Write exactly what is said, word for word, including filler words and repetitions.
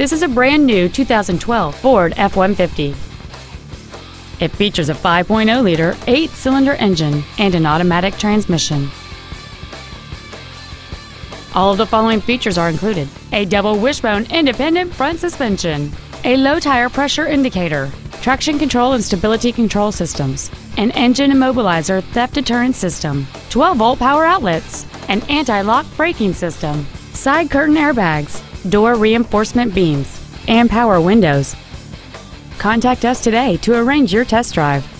This is a brand new two thousand twelve Ford F one fifty. It features a five point oh liter eight-cylinder engine and an automatic transmission. All of the following features are included: a double wishbone independent front suspension, a low tire pressure indicator, traction control and stability control systems, an engine immobilizer theft deterrent system, twelve volt power outlets, an anti-lock braking system, side curtain airbags, door reinforcement beams, and power windows. Contact us today to arrange your test drive.